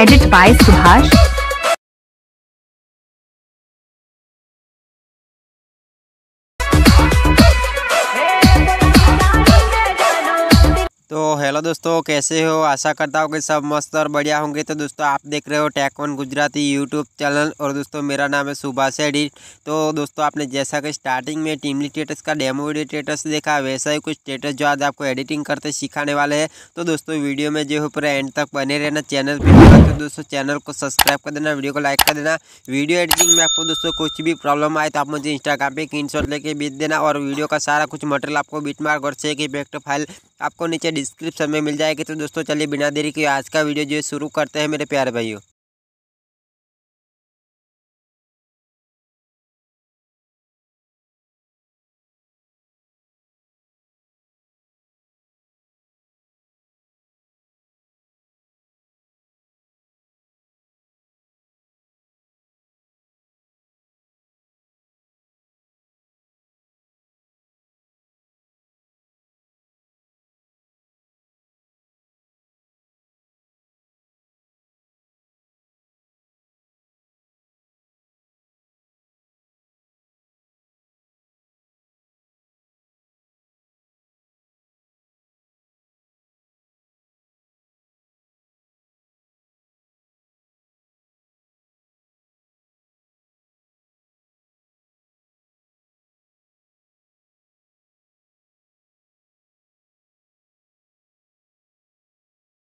Edit by Subhash. तो hello दोस्तों, कैसे हो? आशा करता हूँ कि सब मस्त और बढ़िया होंगे। तो दोस्तों, आप देख रहे हो tech one Gujarati YouTube channel और दोस्तों मेरा नाम है सुभाष एडिट। तो दोस्तों, आपने जैसा कि स्टार्टिंग में टिमली स्टेटस का डेमो वीडियो स्टेटस देखा, वैसा ही कुछ स्टेटस जो आज आपको एडिटिंग करते सिखाने वाले हैं। तो दोस्तों, वीडियो में जो है पूरे एंड तक बने रहना। चैनल पर तो दोस्तों चैनल को सब्सक्राइब कर देना, वीडियो को लाइक कर देना। वीडियो एडिटिंग में आपको दोस्तों कुछ भी प्रॉब्लम आए तो आप मुझे इंस्टाग्राम पर स्क्रीनशॉट लेके भेज देना और वीडियो का सारा कुछ मटेरियल आपको बिटमार्क और चेक इफेक्ट फाइल आपको नीचे डिस्क्रिप्शन में मिल जाएगी। तो दोस्तों चलिए बिना देरी के आज का वीडियो जो है शुरू करते हैं मेरे प्यारे भाइयों।